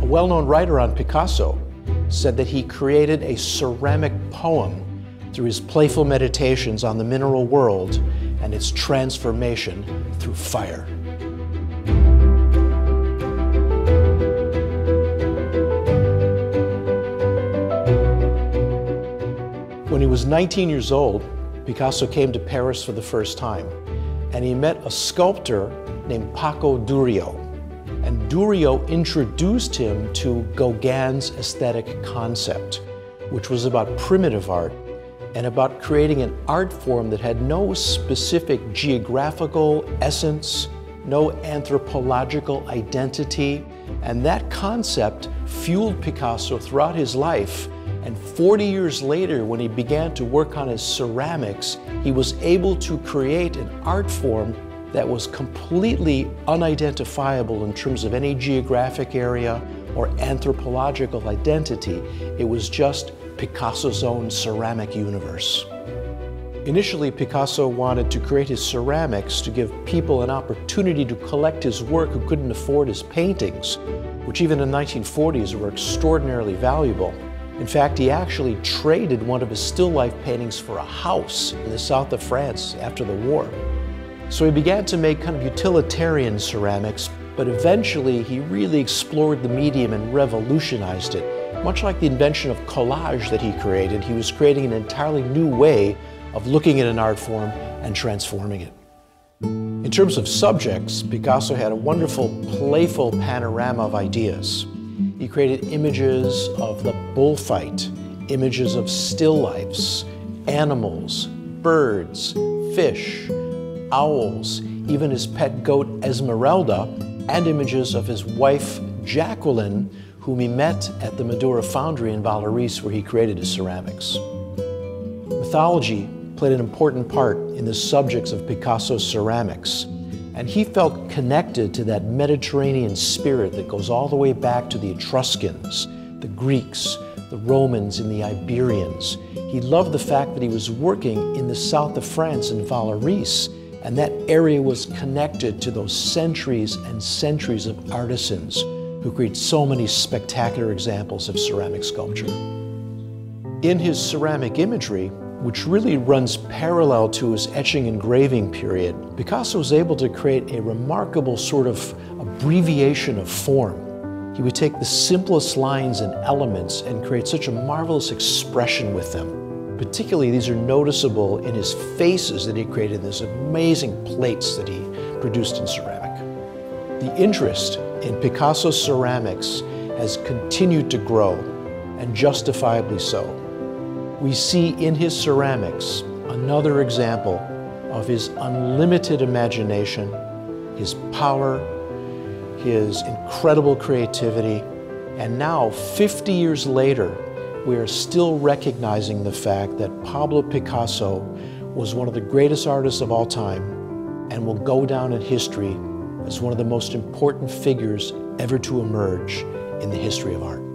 A well-known writer on Picasso said that he created a ceramic poem through his playful meditations on the mineral world and its transformation through fire. When he was 19 years old, Picasso came to Paris for the first time, and he met a sculptor named Paco Durio. And Durio introduced him to Gauguin's aesthetic concept, which was about primitive art and about creating an art form that had no specific geographical essence, no anthropological identity. And that concept fueled Picasso throughout his life. And 40 years later, when he began to work on his ceramics, he was able to create an art form that was completely unidentifiable in terms of any geographic area or anthropological identity. It was just Picasso's own ceramic universe. Initially, Picasso wanted to create his ceramics to give people an opportunity to collect his work who couldn't afford his paintings, which even in the 1940s were extraordinarily valuable. In fact, he actually traded one of his still life paintings for a house in the south of France after the war. So he began to make kind of utilitarian ceramics, but eventually he really explored the medium and revolutionized it. Much like the invention of collage that he created, he was creating an entirely new way of looking at an art form and transforming it. In terms of subjects, Picasso had a wonderful, playful panorama of ideas. He created images of the bullfight, images of still lifes, animals, birds, fish, owls, even his pet goat Esmeralda, and images of his wife Jacqueline, whom he met at the Madoura Foundry in Vallauris, where he created his ceramics. Mythology played an important part in the subjects of Picasso's ceramics, and he felt connected to that Mediterranean spirit that goes all the way back to the Etruscans, the Greeks, the Romans, and the Iberians. He loved the fact that he was working in the south of France in Vallauris, and that area was connected to those centuries and centuries of artisans who create so many spectacular examples of ceramic sculpture. In his ceramic imagery, which really runs parallel to his etching engraving period, Picasso was able to create a remarkable sort of abbreviation of form. He would take the simplest lines and elements and create such a marvelous expression with them. Particularly, these are noticeable in his faces that he created, these amazing plates that he produced in ceramic. The interest in Picasso's ceramics has continued to grow, and justifiably so. We see in his ceramics another example of his unlimited imagination, his power, his incredible creativity, and now, 50 years later, we are still recognizing the fact that Pablo Picasso was one of the greatest artists of all time and will go down in history as one of the most important figures ever to emerge in the history of art.